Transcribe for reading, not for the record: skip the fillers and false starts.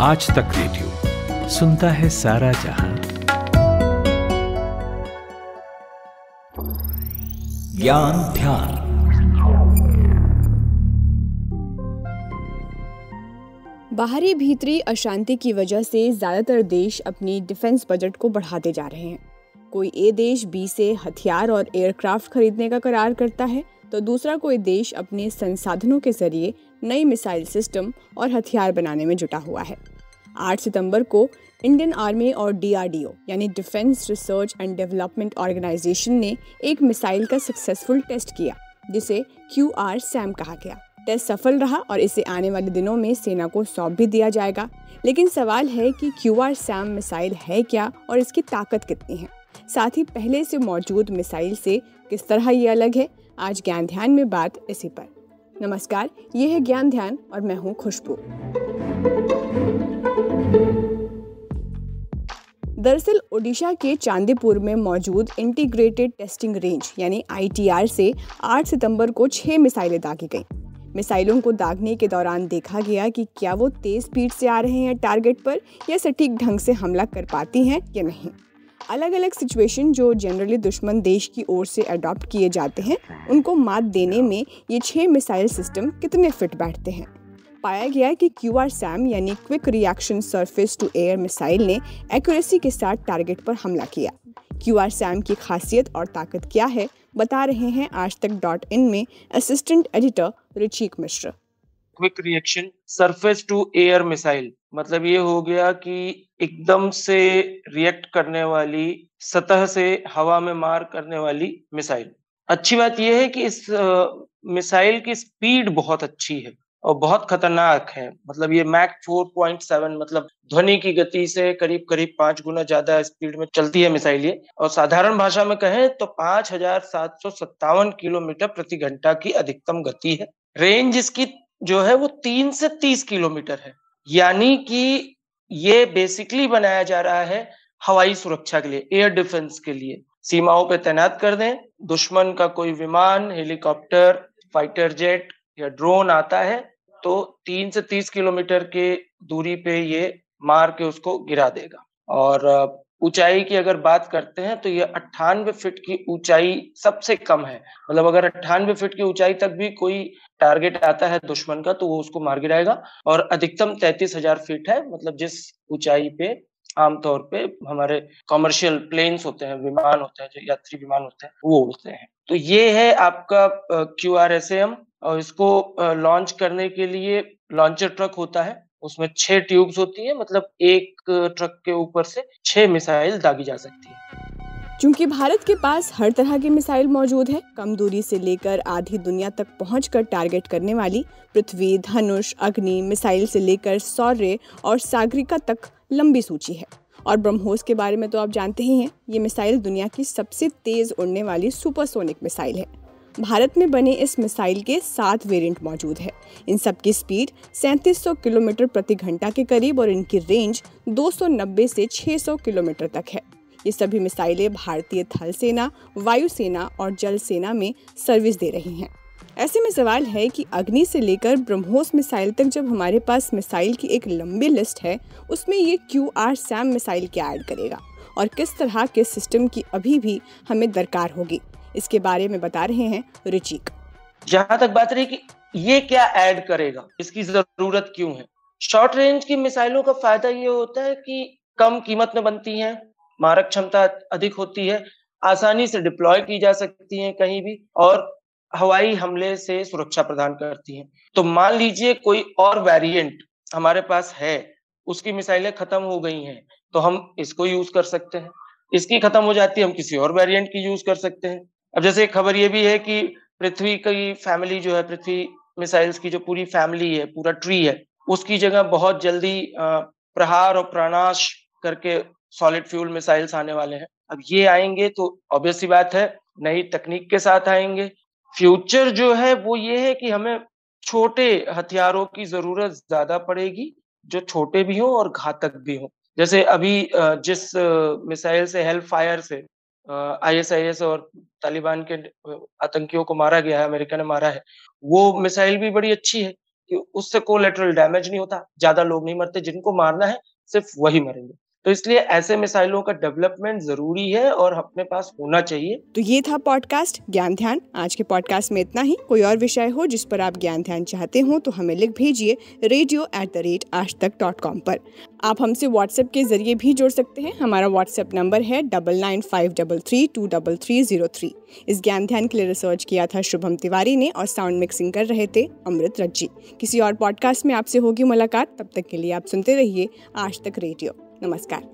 आज तक रेडियो सुनता है सारा जहां। ज्ञान ध्यान। बाहरी भीतरी अशांति की वजह से ज्यादातर देश अपनी डिफेंस बजट को बढ़ाते जा रहे हैं। कोई ए देश बी से हथियार और एयरक्राफ्ट खरीदने का करार करता है, तो दूसरा कोई देश अपने संसाधनों के जरिए नई मिसाइल सिस्टम और हथियार बनाने में जुटा हुआ है। 8 सितंबर को इंडियन आर्मी और DRDO यानी defence research and development organisation ने एक मिसाइल का सक्सेसफुल टेस्ट किया, जिसे QRSAM कहा गया। टेस्ट सफल रहा और इसे आने वाले दिनों में सेना को सौंप भी दिया जाएगा। लेकिन सवाल है कि QRSAM मिसाइल है क्या और इसकी ताकत कितनी है, साथ ही पहले से मौजूद मिसाइल से किस तरह ये अलग है। आज ज्ञान ध्यान में बात इसी पर। नमस्कार, ये है ज्ञान ध्यान और मैं हूँ खुशबू। दरअसल ओडिशा के चांदीपुर में मौजूद इंटीग्रेटेड टेस्टिंग रेंज यानी ITR से 8 सितंबर को 6 मिसाइलें दागी गई। मिसाइलों को दागने के दौरान देखा गया कि क्या वो तेज स्पीड से आ रहे हैं टारगेट पर या सटीक ढंग से हमला कर पाती हैं या नहीं। अलग अलग सिचुएशन जो जनरली दुश्मन देश की ओर से अडॉप्ट किए जाते हैं, उनको मात देने में ये 6 मिसाइल सिस्टम कितने फिट बैठते हैं। पाया गया कि QRSAM यानी quick reaction surface to air missile ने एक्यूरेसी के साथ टारगेट पर हमला किया। QRSAM की खासियत और ताकत क्या है, बता रहे हैं AajTak.in में assistant editor Richik Mishra. Quick reaction surface to air missile मतलब ये हो गया कि एकदम से रिएक्ट करने वाली, सतह से हवा में मार करने वाली मिसाइल। अच्छी बात यह है कि इस मिसाइल की स्पीड बहुत अच्छी है और बहुत खतरनाक है। मतलब ये मैक 4.7 मतलब ध्वनि की गति से करीब करीब 5 गुना ज्यादा स्पीड में चलती है मिसाइल ये, और साधारण भाषा में कहें तो 5757 किलोमीटर प्रति घंटा की अधिकतम गति है। रेंज इसकी जो है वो 3 से 30 किलोमीटर है, यानी कि ये बेसिकली बनाया जा रहा है हवाई सुरक्षा के लिए, एयर डिफेंस के लिए। सीमाओं पे तैनात कर दें, दुश्मन का कोई विमान, हेलीकॉप्टर, फाइटर जेट या ड्रोन आता है तो 3 से 30 किलोमीटर के दूरी पे ये मार के उसको गिरा देगा। और ऊंचाई की अगर बात करते हैं तो ये 98 फीट की ऊंचाई सबसे कम है। मतलब अगर 98 फीट की ऊंचाई तक भी कोई टारगेट आता है दुश्मन का तो वो उसको मार गिराएगा, और अधिकतम 33,000 फीट है। मतलब जिस ऊंचाई पे आमतौर पे हमारे कॉमर्शियल प्लेन्स होते हैं, विमान होते हैं, जो यात्री विमान होते हैं वो होते हैं। तो ये है आपका QRSAM, और इसको लॉन्च करने के लिए लॉन्चर ट्रक होता है, उसमें 6 ट्यूब्स होती हैं। मतलब एक ट्रक के ऊपर से 6 मिसाइल दागी जा सकती है। चूंकि भारत के पास हर तरह की मिसाइल मौजूद है, कम दूरी से लेकर आधी दुनिया तक पहुंचकर टारगेट करने वाली पृथ्वी, धनुष, अग्नि मिसाइल से लेकर सौर्य और सागरिका तक लंबी सूची है। और ब्रह्मोस के बारे में तो आप जानते ही हैं, ये मिसाइल दुनिया की सबसे तेज उड़ने वाली सुपरसोनिक मिसाइल है। भारत में बने इस मिसाइल के 7 वेरिएंट मौजूद है। इन सब की स्पीड 3700 किलोमीटर प्रति घंटा के करीब और इनकी रेंज 290 से 600 किलोमीटर तक है। ये सभी मिसाइलें भारतीय थल सेना, वायु सेना और जल सेना में सर्विस दे रही हैं। ऐसे में सवाल है कि अग्नि से लेकर ब्रह्मोस मिसाइल तक जब हमारे पास मिसाइल की एक लंबी लिस्ट है, उसमें ये QRSAM मिसाइल क्या ऐड करेगा और किस तरह के सिस्टम की अभी भी हमें दरकार होगी, इसके बारे में बता रहे हैं रिचिक। जहां तक बात रही कि ये क्या ऐड करेगा, इसकी जरूरत क्यों है, शॉर्ट रेंज की मिसाइलों का फायदा ये होता है कि कम कीमत में बनती हैं, मारक क्षमता अधिक होती है, आसानी से डिप्लॉय की जा सकती हैं कहीं भी, और हवाई हमले से सुरक्षा प्रदान करती हैं। तो मान लीजिए कोई और वेरिएंट हमारे पास है, उसकी मिसाइलें खत्म हो गई हैं तो हम इसको यूज कर सकते हैं, इसकी खत्म हो जाती है हम किसी और वेरिएंट की यूज कर सकते हैं। अब जैसे एक खबर ये भी है कि पृथ्वी की फैमिली जो है, पृथ्वी मिसाइल्स की जो पूरी फैमिली है, पूरा ट्री है, उसकी जगह बहुत जल्दी प्रहार और प्राणाश करके सॉलिड फ्यूल मिसाइल्स आने वाले हैं। अब ये आएंगे तो ऑब्वियस सी बात है नई तकनीक के साथ आएंगे। फ्यूचर जो है वो ये है कि हमें छोटे हथियारों की जरूरत ज्यादा पड़ेगी, जो छोटे भी हों और घातक भी हों। जैसे अभी जिस मिसाइल से, हेलफायर से, ISIS और तालिबान के आतंकियों को मारा गया है, अमेरिका ने मारा है, वो मिसाइल भी बड़ी अच्छी है। कि उससे कोलैटरल डैमेज नहीं होता, ज्यादा लोग नहीं मरते, जिनको मारना है सिर्फ वही मरेंगे। तो इसलिए ऐसे मिसाइलों का डेवलपमेंट जरूरी है और अपने पास होना चाहिए। तो ये था पॉडकास्ट ज्ञान ध्यान। आज के पॉडकास्ट में इतना ही। कोई और विषय हो जिस पर आप ज्ञान ध्यान चाहते हो तो हमें लिख भेजिए radio@aajtak.com पर। आप हमसे व्हाट्सएप के जरिए भी जुड़ सकते हैं। हमारा व्हाट्सएप नंबर है 9953323303। इस ज्ञान ध्यान के लिए रिसर्च किया था शुभम तिवारी ने और साउंड मिक्सिंग कर रहे थे अमृत रज्जी। किसी और पॉडकास्ट में आपसे होगी मुलाकात, तब तक के लिए आप सुनते रहिए आज तक रेडियो। नमस्कार।